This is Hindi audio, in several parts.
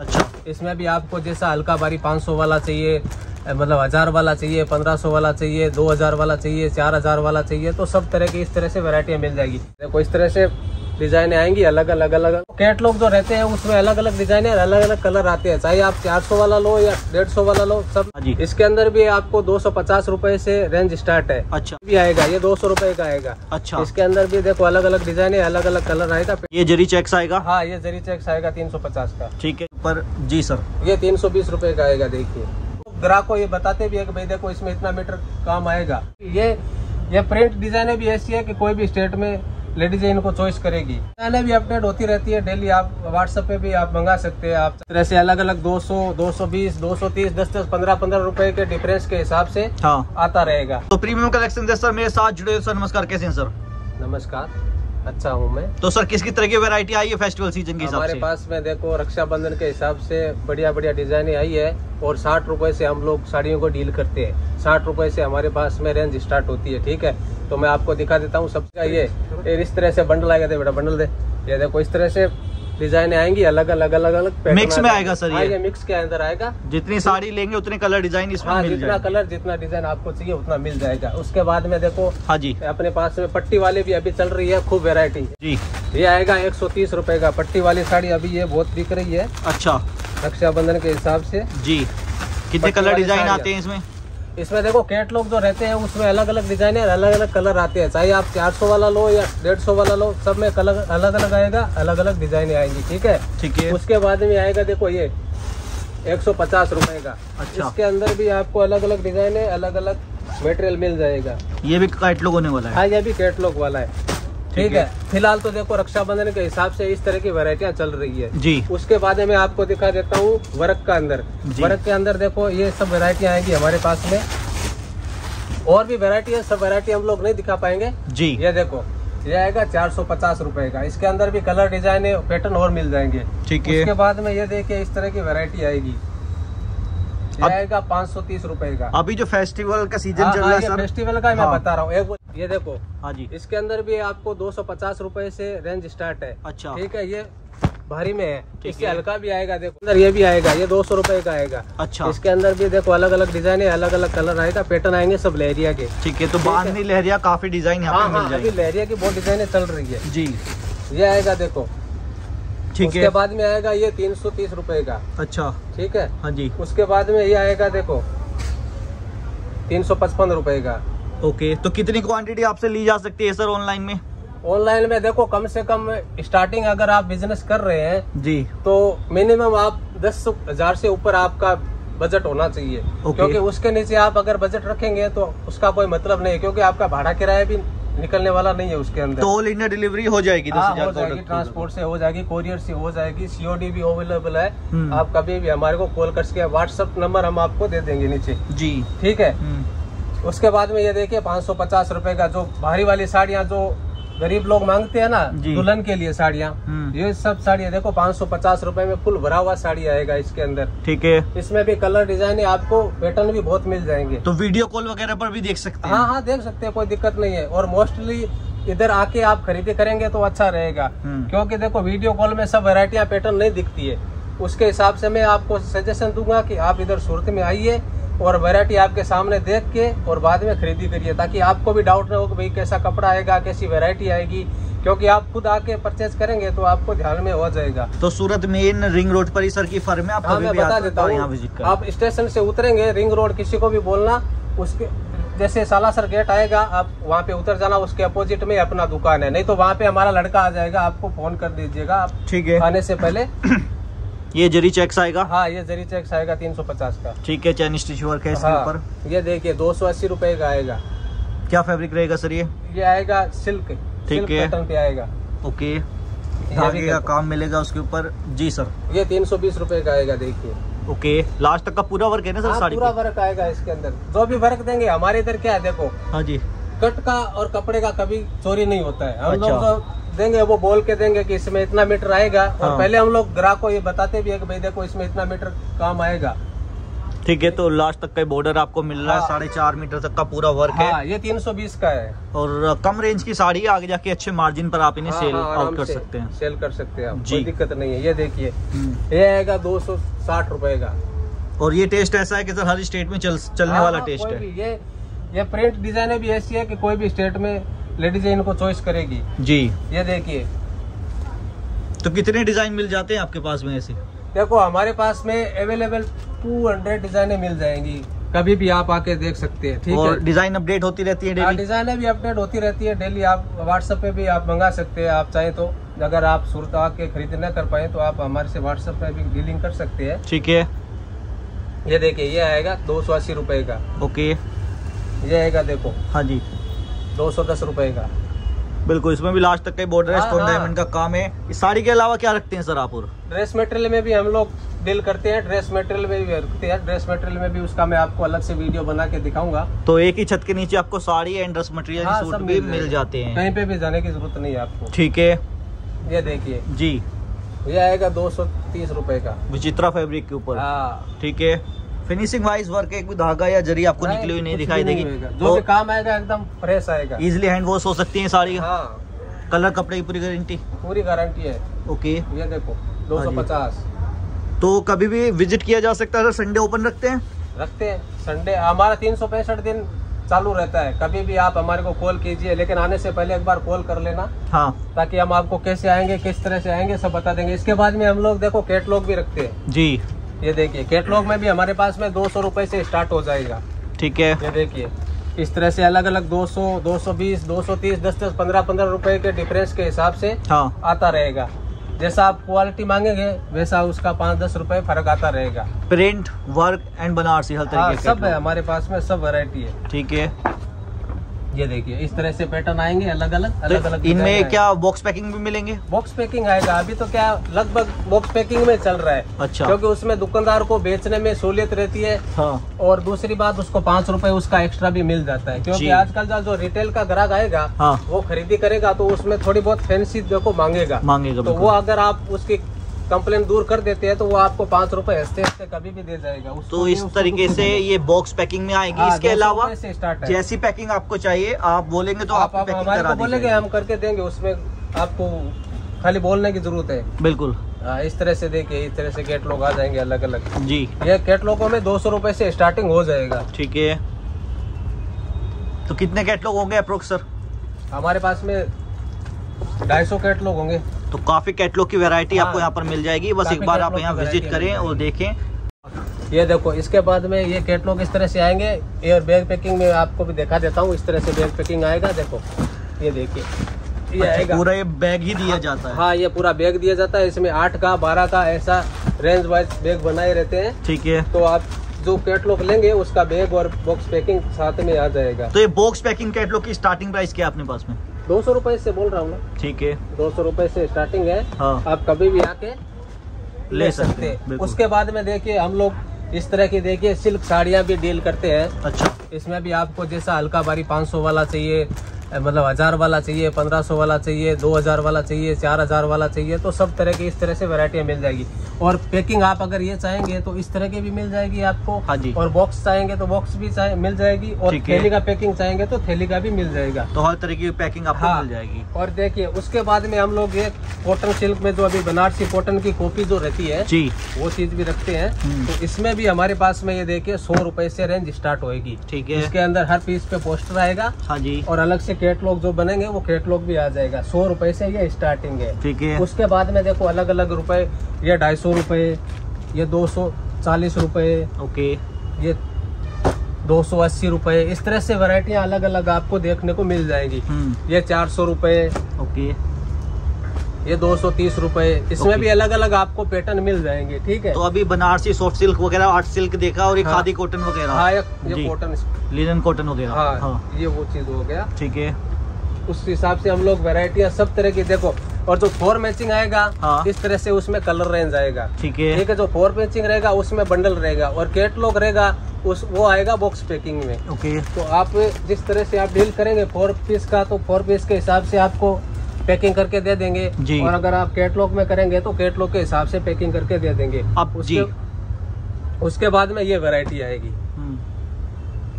अच्छा, इसमें भी आपको जैसा हल्का भारी 500 वाला चाहिए, मतलब 1000 वाला चाहिए, 1500 वाला चाहिए, 2000 वाला चाहिए, 4000 वाला चाहिए, तो सब तरह की इस तरह से वैरायटियाँ मिल जाएगी। देखो इस तरह से डिजाइने आएंगी अलग अलग अलग। कैटलॉग जो रहते हैं उसमें अलग अलग डिजाइन और अलग अलग कलर आते हैं, चाहे आप 400 वाला लो या 150 वाला लो, सब जी। इसके अंदर भी आपको 250 रुपए से रेंज स्टार्ट है। अच्छा भी आएगा, ये 200 रुपए का आएगा। अच्छा, इसके अंदर भी देखो अलग अलग डिजाइन है, अलग अलग कलर आएगा। ये जरी चेक्स आएगा, हाँ ये जरी चेक्स आएगा 350 का, ठीक है पर जी सर। ये 320 रुपए का आएगा। देखिए ग्राहक को ये बताते भी है कि भाई देखो इसमें इतना मीटर काम आएगा। ये प्रिंट डिजाइने भी ऐसी है कि कोई भी स्टेट में लेडीज इनको चॉइस करेगी। डिजाइने भी अपडेट होती रहती है डेली, आप व्हाट्सएप पे भी आप मंगा सकते हैं। आप ऐसे अलग अलग 200, 220, 230, 10-10, 15-15 रुपए के डिफरेंस के हिसाब से हाँ आता रहेगा। तो प्रीमियम कलेक्शन से सर मेरे साथ जुड़े सर। नमस्कार, कैसे हैं सर? नमस्कार, अच्छा हूँ मैं। तो सर किस तरह की वेरायटी आई है फेस्टिवल सीजन के हिसाब से? हमारे पास में देखो रक्षाबंधन के हिसाब से बढ़िया बढ़िया डिजाइने आई है और 60 रुपए से हम लोग साड़ियों को डील करते हैं। 60 रुपए से हमारे पास में रेंज स्टार्ट होती है, ठीक है। तो मैं आपको दिखा देता हूँ सबका। ये इस तरह से बंडल आएगा, बेटा बंडल दे। ये देखो इस तरह से डिजाइन आएंगी अलग अलग अलग अलग, मिक्स में आएगा सर। ये मिक्स के अंदर आएगा, जितनी साड़ी लेंगे उतने कलर डिजाइन इसमें मिल जाएगा। जितना कलर जितना डिजाइन आपको चाहिए उतना मिल जाएगा। उसके बाद में देखो हाँ जी, अपने पास में पट्टी वाले भी अभी चल रही है, खूब वेरायटी जी। ये आएगा 130 रुपए का पट्टी वाली साड़ी, अभी ये बहुत बिक रही है। अच्छा, रक्षाबंधन के हिसाब से जी। कितने कलर डिजाइन आते हैं इसमें? इसमें देखो कैटलॉग जो रहते हैं उसमें अलग अलग डिजाइन और अलग अलग कलर आते हैं, चाहे आप 400 वाला लो या 150 वाला लो, सब में कलर अलग अलग आएगा, अलग अलग डिजाइन आएंगी, ठीक है ठीक है। उसके बाद में आएगा देखो ये 150 रुपए का। अच्छा, इसके अंदर भी आपको अलग अलग डिजाइन है, अलग अलग मटेरियल मिल जाएगा। ये भी कैटलॉग होने वाला है? हाँ, ये भी कैटलॉग वाला है, ठीक है। फिलहाल तो देखो रक्षाबंधन के हिसाब से इस तरह की वैरायटियाँ चल रही है जी। उसके बाद में आपको दिखा देता हूँ वर्क का अंदर। वर्क के अंदर देखो ये सब वैरायटियाँ आएंगी हमारे पास में, और भी वैरायटी है, सब वैरायटी हम लोग नहीं दिखा पाएंगे जी। ये देखो ये आएगा 450 रुपए का, इसके अंदर भी कलर डिजाइन पैटर्न और मिल जाएंगे, ठीक है। उसके बाद में ये देखिए इस तरह की वैरायटी आएगी, आएगा 530 रुपए का। अभी जो फेस्टिवल का सीजन चल रहा है सर, फेस्टिवल का मैं बता रहा हूँ। एक ये देखो हाँ जी, इसके अंदर भी आपको 250 रुपए से रेंज स्टार्ट है। अच्छा, ठीक है। ये भारी में है, इससे हल्का भी आएगा। देखो अंदर ये भी आएगा, ये 200 रुपए का आएगा। अच्छा, इसके अंदर भी देखो अलग अलग डिजाइन है, अलग अलग कलर आएगा, पैटर्न आएंगे सब लहरिया के, ठीक है। तो बांधनी लहरिया काफी डिजाइन लहरिया की बहुत डिजाइने चल रही है जी। ये आएगा देखो, ठीक है। उसके बाद में आएगा ये 330 रुपए का। अच्छा, ठीक है हाँ जी। उसके बाद में ये आएगा देखो 355 रुपए का। ओके, तो कितनी क्वांटिटी आपसे ली जा सकती है सर ऑनलाइन में? ऑनलाइन में देखो कम से कम स्टार्टिंग, अगर आप बिजनेस कर रहे हैं जी, तो मिनिमम आप 10,000 से ऊपर आपका बजट होना चाहिए। क्योंकि उसके नीचे आप अगर बजट रखेंगे तो उसका कोई मतलब नहीं है, क्योंकि आपका भाड़ा किराया भी निकलने वाला नहीं है उसके अंदर। ऑल इंडिया डिलीवरी हो जाएगी, ट्रांसपोर्ट से हो जाएगी, कोरियर से हो जाएगी, COD भी अवेलेबल है। आप कभी भी हमारे को कॉल कर सके, व्हाट्सएप नंबर हम आपको दे देंगे नीचे जी, ठीक है। उसके बाद में ये देखिए 550 रुपए का, जो भारी वाली साड़ियाँ जो गरीब लोग मांगते हैं ना दुल्हन के लिए साड़ियाँ, ये सब साड़ियाँ देखो 550 रुपए में फुल भरा हुआ साड़ी आएगा इसके अंदर, ठीक है। इसमें भी कलर डिजाइन है, आपको पैटर्न भी बहुत मिल जाएंगे। तो वीडियो कॉल वगैरह पर भी देख सकते हैं? हाँ हाँ देख सकते हैं, कोई दिक्कत नहीं है। और मोस्टली इधर आके आप खरीदी करेंगे तो अच्छा रहेगा, क्योंकि देखो वीडियो कॉल में सब वेरायटियाँ पैटर्न नहीं दिखती है। उसके हिसाब से मैं आपको सजेशन दूंगा कि आप इधर सूरत में आइए और वैरायटी आपके सामने देख के और बाद में खरीदी करिए, ताकि आपको भी डाउट ना हो कि भाई कैसा कपड़ा आएगा, कैसी वैरायटी आएगी, क्योंकि आप खुद आके परचेज करेंगे तो आपको ध्यान में हो जाएगा। तो सूरत मेन रिंग रोड पर ही सर की फर्म है, आप हाँ, मैं बता देता हूँ। आप स्टेशन से उतरेंगे रिंग रोड, किसी को भी बोलना उसके जैसे सालासर गेट आएगा, आप वहाँ पे उतर जाना, उसके अपोजिट में अपना दुकान है, नहीं तो वहाँ पे हमारा लड़का आ जाएगा, आपको फोन कर दीजिएगा आप, ठीक है, आने से पहले। ये जरी चेक्स आएगा, हाँ ये जरी चेक्स आएगा 350 का, ठीक है। चाइनीज स्टिच वर्क है इसके ऊपर। हाँ, ये देखिए 280 रुपए का आएगा। क्या फैब्रिक रहेगा सर ये? ये आएगा सिल्क, ठीक है, कॉटन पे आएगा। ओके, धागे का काम मिलेगा उसके ऊपर जी सर। ये 320 रुपए का आएगा, देखिए। ओके, लास्ट तक का पूरा वर्क है ना सर? साड़ी पूरा वर्क आएगा इसके अंदर, जो भी वर्क देंगे हमारे इधर क्या है देखो हाँ जी, कट का और कपड़े का कभी चोरी नहीं होता है। हम लोग देंगे वो बोल के देंगे कि इसमें इतना मीटर आएगा, और पहले हम लोग ग्राहक को ये बताते भी है कि भाई देखो इसमें इतना मीटर काम आएगा, ठीक है। तो लास्ट तक का बॉर्डर आपको मिल रहा है, 4.5 मीटर तक का पूरा वर्क है। ये 320 का है और कम रेंज की साड़ी आगे जाके अच्छे मार्जिन पर आप इन्हें सेल आउट कर सकते हैं, सेल कर सकते हैं आप, कोई दिक्कत नहीं है। ये देखिए, ये आएगा 260 रुपए का। और ये टेस्ट ऐसा है कि सर हर स्टेट में चलने वाला टेस्ट है। ये प्रिंट डिजाइने भी ऐसी है कि कोई भी स्टेट में लेडीज इनको चॉइस करेगी जी। ये देखिए, तो कितने डिजाइन मिल जाते हैं आपके पास में ऐसे? देखो हमारे पास में अवेलेबल 200 डिजाइने मिल जाएंगी, कभी भी आप आके देख सकते हैं, ठीक है। डिजाइन अपडेट होती रहती है डेली, डिजाइने भी अपडेट होती रहती है डेली। आप व्हाट्सएप पे भी आप मंगा सकते हैं, आप चाहे तो अगर आप सूरत आके खरीद न कर पाए तो आप हमारे से व्हाट्सएप पे भी डीलिंग कर सकते हैं, ठीक है। ये देखिये, ये आएगा 280 रुपए का। ओके, ये आएगा देखो, हाँ जी, 210 रुपए का। बिल्कुल, इसमें भी लास्ट तक का बॉर्डर है, स्टोन डायमंड का काम है। इस साड़ी के अलावा क्या रखते हैं सर आप? और ड्रेस मटेरियल में भी हम लोग डील करते हैं, ड्रेस मटेरियल में भी रखते हैं। ड्रेस मटेरियल में भी उसका मैं आपको अलग से वीडियो बना के दिखाऊंगा। तो एक ही छत के नीचे आपको sari and dress material suit भी मिल जाते हैं, कहीं पे भी जाने की जरूरत नहीं है आपको, ठीक है। ये देखिए जी, ये आएगा 230 रुपए का, विचित्रा फैब्रिक के ऊपर, ठीक है। फिनिशिंग वाइज वर्क, एक भी धागा या जरी आपको निकली हुई नहीं दिखाई देगी, जो भी काम आएगा एकदम फ्रेश आएगा, इजीली हैंड वॉश हो सकती है साड़ी। हाँ। कलर कपड़े की पूरी गारंटी, पूरी गारंटी है। ओके, ये देखो 250। तो कभी भी विजिट किया जा सकता है? संडे ओपन रखते हैं, रखते हैं संडे हमारा 365 दिन चालू रहता है। कभी भी आप हमारे को कॉल कीजिए, लेकिन आने से पहले एक बार कॉल कर लेना। हाँ। ताकि हम आपको कैसे आएंगे, किस तरह से आएंगे, सब बता देंगे। इसके बाद में हम लोग देखो कैटलॉग भी रखते हैं जी। ये देखिए, कैटलॉग में भी हमारे पास में 200 रुपए से स्टार्ट हो जाएगा, ठीक है। ये देखिए, इस तरह से अलग अलग 200, 220, 230, 10-10, 15-15 रुपए के डिफरेंस के हिसाब से आता रहेगा। जैसा आप क्वालिटी मांगेंगे वैसा उसका 5-10 रुपए फर्क आता रहेगा। प्रिंट वर्क एंड बनारसी हर तरीके के सब है हमारे पास में, सब वैरायटी है, ठीक है। ये देखिए, इस तरह से पैटर्न आएंगे अलग अलग। इनमें क्या बॉक्स पैकिंग भी मिलेंगे? बॉक्स पैकिंग आएगा, अभी तो क्या लगभग बॉक्स पैकिंग में चल रहा है। अच्छा। क्योंकि उसमें दुकानदार को बेचने में सहूलियत रहती है। हाँ। और दूसरी बात, उसको 5 रुपए उसका एक्स्ट्रा भी मिल जाता है, क्योंकि आजकल जो रिटेल का ग्राहक आएगा, हाँ, वो खरीदी करेगा तो उसमें थोड़ी बहुत फैंसी देखो मांगेगा तो वो अगर आप उसकी कंप्लेंट दूर कर देते हैं तो वो आपको 5 रुपए हंसते हंसते कभी भी दे जाएगा। तो इस तरीके से ये बॉक्स पैकिंग में आएगी। इसके अलावा जैसी पैकिंग आपको चाहिए आप बोलेंगे तो आप हमारे को बोलेंगे, हम करके देंगे, उसमें आपको खाली बोलने की जरूरत है। बिल्कुल। इस तरह से देखिए, इस तरह से कैटलॉग आ जाएंगे अलग अलग जी। ये कैटलॉगों में 200 रुपए से स्टार्टिंग हो जाएगा, ठीक है। तो कितने कैटलॉग होंगे अप्रोक्स सर? हमारे पास में 250 कैटलॉग होंगे। तो काफी कैटलॉग की वैरायटी आपको यहाँ पर मिल जाएगी, बस एक बार आप यहाँ विजिट करें और देखें। ये देखो, इसके बाद में ये कैटलॉग इस तरह से आएंगे। एयर बैग पैकिंग में आपको भी दिखा देता हूँ, इस तरह से बैग पैकिंग आएगा। देखो ये देखिए, ये आएगा पूरा, ये बैग ही दिया जाता है। हाँ, ये पूरा बैग दिया जाता है। इसमें 8 का 12 का ऐसा रेंज वाइज बैग बनाए रहते हैं, ठीक है। तो आप जो कैटलॉग लेंगे उसका बैग और बॉक्स पैकिंग साथ में आ जाएगा। तो ये बॉक्स पैकिंग कैटलॉग की स्टार्टिंग प्राइस क्या है अपने पास में? 200 रुपए से बोल रहा हूँ ना, ठीक है। 200 रुपए से स्टार्टिंग है। हाँ। आप कभी भी आके ले सकते हैं। उसके बाद में देखिए, हम लोग इस तरह की देखिए सिल्क साड़ियाँ भी डील करते हैं। अच्छा। इसमें भी आपको जैसा हल्का भारी 500 वाला चाहिए, मतलब 1000 वाला चाहिए, 1500 वाला चाहिए, 2000 वाला चाहिए, 4000 वाला चाहिए, तो सब तरह की इस तरह से वैरायटियाँ मिल जाएगी। और पैकिंग आप अगर ये चाहेंगे तो इस तरह की भी मिल जाएगी आपको। हाँ जी। और बॉक्स चाहेंगे तो बॉक्स भी मिल जाएगी, और थैली का पैकिंग चाहेंगे तो थैली का भी मिल जाएगा। तो हर तरह की पैकिंग आपको मिल जाएगी। और देखिए, उसके बाद में हम लोग ये कॉटन सिल्क में जो अभी बनारसी कॉटन की कॉपी जो रहती है जी, वो चीज भी रखते हैं। तो इसमें भी हमारे पास में ये देखिए 100 रुपए से रेंज स्टार्ट होगी, ठीक है। इसके अंदर हर पीस पे पोस्टर आएगा। हाँ जी। और अलग से कैटलॉग जो बनेंगे वो कैटलॉग भी आ जाएगा। 100 रुपए से ये स्टार्टिंग है, ठीक है। उसके बाद में देखो अलग अलग रुपए, ये 250 रुपए, ये 240 रुपए, ओके, ये 280 रुपए, इस तरह से वैरायटियाँ अलग अलग आपको देखने को मिल जाएगी। ये 400 रुपए, ओके, ये 230 रुपए, इसमें भी अलग अलग आपको पैटर्न मिल जाएंगे, ठीक है। तो अभी बनारसी सॉफ्ट सिल्क वगैरह, आर्ट सिल्क देखा, और ये खादी कॉटन वगैरह। हाँ, ये कॉटन, लिनन कॉटन हो गया। हाँ, हाँ, ये वो चीज हो गया, ठीक है। उस हिसाब से हम लोग वैरायटियाँ सब तरह की देखो। और जो 4 मैचिंग आएगा, हाँ, इस तरह से उसमें कलर रेंज आएगा, ठीक है, ठीक है। जो 4 मैचिंग रहेगा उसमें बंडल रहेगा, और कैटलॉग रहेगा उस वो आएगा बॉक्स पैकिंग में, ओके। तो आप जिस तरह से आप डील करेंगे 4 पीस का, तो 4 पीस के हिसाब से आपको पैकिंग करके दे देंगे। और अगर आप कैटलॉग में करेंगे तो कैटलॉग के हिसाब से पैकिंग करके दे देंगे आप। उसके बाद में ये वैरायटी आएगी।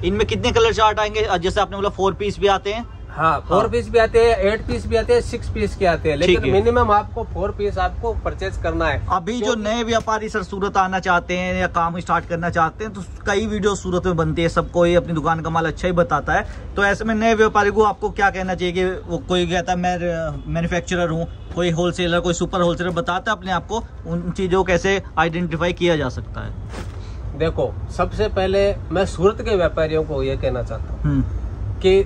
इनमें कितने कलर चार्ट आएंगे? जैसे आपने बोला 4 पीस भी आते हैं। हाँ, 4 पीस भी आते हैं, 8 पीस भी आते हैं, 6 पीस के आते हैं, लेकिन मिनिमम आपको 4 पीस आपको परचेज करना है। अभी जो नए व्यापारी सर सूरत आना चाहते हैं या काम स्टार्ट करना चाहते हैं तो कई वीडियो सूरत में बनती है, सबको ये अपनी दुकान का माल अच्छा ही बताता है, तो ऐसे में नए व्यापारी को आपको क्या कहना चाहिए? कि वो कोई कहता है मैं मैन्युफैक्चरर हूँ, कोई होलसेलर, कोई सुपर होलसेलर बताता है अपने आप को, उन चीज़ों को कैसे आइडेंटिफाई किया जा सकता है? देखो, सबसे पहले मैं सूरत के व्यापारियों को ये कहना चाहता हूँ कि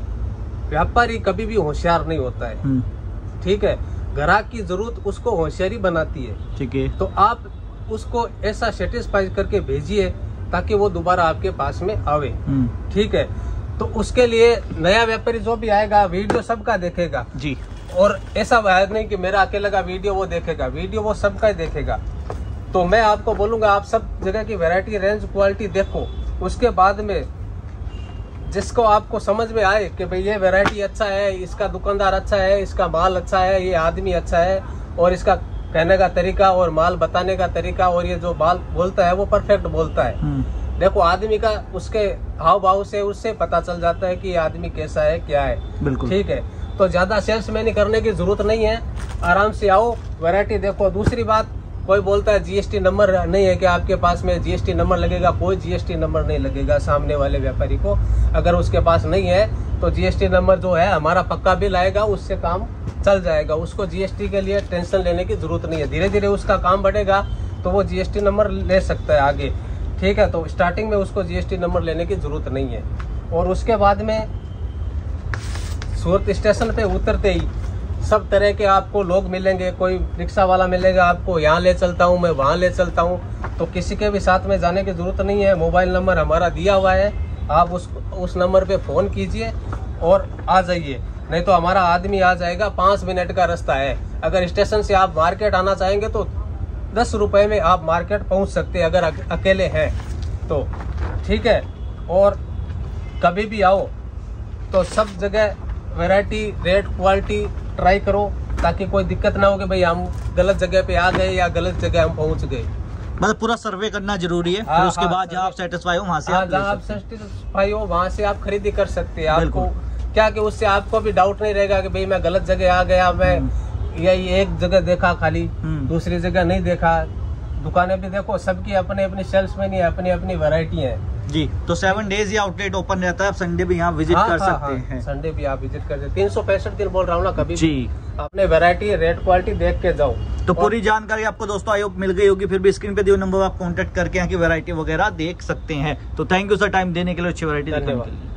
व्यापारी कभी भी होशियार नहीं होता है, ठीक है। ग्राहक की जरूरत उसको होशियारी बनाती है, ठीक है। तो आप उसको ऐसा सेटिस्फाई करके भेजिए ताकि वो दोबारा आपके पास में आवे, ठीक है। तो उसके लिए नया व्यापारी जो भी आएगा वीडियो सबका देखेगा जी, और ऐसा बात नहीं कि मेरा अकेले का वीडियो वो देखेगा, वीडियो वो सबका देखेगा। तो मैं आपको बोलूँगा आप सब जगह की वेरायटी, रेंज, क्वालिटी देखो, उसके बाद में जिसको आपको समझ में आए कि भाई ये वैरायटी अच्छा है, इसका दुकानदार अच्छा है, इसका माल अच्छा है, ये आदमी अच्छा है, और इसका कहने का तरीका और माल बताने का तरीका, और ये जो माल बोलता है वो परफेक्ट बोलता है। देखो, आदमी का उसके हाव भाव से उससे पता चल जाता है कि ये आदमी कैसा है, क्या है, बिल्कुल, ठीक है। तो ज्यादा सेल्समैन करने की जरूरत नहीं है, आराम से आओ, वैरायटी देखो। दूसरी बात, कोई बोलता है जीएसटी नंबर नहीं है कि आपके पास में जीएसटी नंबर लगेगा, कोई जीएसटी नंबर नहीं लगेगा। सामने वाले व्यापारी को अगर उसके पास नहीं है तो जीएसटी नंबर जो है हमारा पक्का बिल आएगा, उससे काम चल जाएगा, उसको जीएसटी के लिए टेंशन लेने की जरूरत नहीं है। धीरे धीरे उसका काम बढ़ेगा तो वो जीएसटी नंबर ले सकता है आगे, ठीक है। तो स्टार्टिंग में उसको जीएसटी नंबर लेने की जरूरत नहीं है। और उसके बाद में सूरत स्टेशन पर उतरते ही सब तरह के आपको लोग मिलेंगे, कोई रिक्शा वाला मिलेगा आपको, यहाँ ले चलता हूँ मैं, वहाँ ले चलता हूँ, तो किसी के भी साथ में जाने की ज़रूरत नहीं है। मोबाइल नंबर हमारा दिया हुआ है, आप उस नंबर पे फ़ोन कीजिए और आ जाइए, नहीं तो हमारा आदमी आ जाएगा। 5 मिनट का रास्ता है। अगर स्टेशन से आप मार्केट आना चाहेंगे तो 10 रुपये में आप मार्केट पहुँच सकते हैं, अगर अकेले हैं तो, ठीक है। और कभी भी आओ तो सब जगह वेराइटी, रेट, क्वालिटी ट्राई करो ताकि कोई दिक्कत ना हो कि भाई हम गलत जगह पे आ गए या गलत जगह हम पहुंच गए। मतलब पूरा सर्वे करना जरूरी है। फिर उसके बाद जहाँ आप सेटिस्फाई हो वहाँ से आप सेटिस्फाई हो वहाँ से आप खरीदी कर सकते हैं। आपको क्या कि उससे आपको भी डाउट नहीं रहेगा कि भाई मैं गलत जगह आ गया, मैं यही एक जगह देखा खाली, दूसरी जगह नहीं देखा। दुकानें भी देखो, सबकी अपने अपने शेल्फ में नहीं, अपनी अपनी वैरायटी है जी। तो 7 डेज ये आउटलेट ओपन रहता है, आप संडे भी यहाँ विजिट कर सकते हैं। संडे भी आप विजिट कर सकते हैं। 365 दिन बोल रहा हूँ ना, कभी जी आपने वैरायटी, रेट, क्वालिटी देख के जाओ। तो पूरी जानकारी आपको दोस्तों आई होप मिल गई होगी। फिर भी स्क्रीन पे दिए नंबर आप कॉन्टेक्ट करके यहाँ की वैरायटी वगैरह देख सकते हैं। तो थैंक यू सर टाइम देने के लिए, अच्छी वैरायटी देखने के लिए।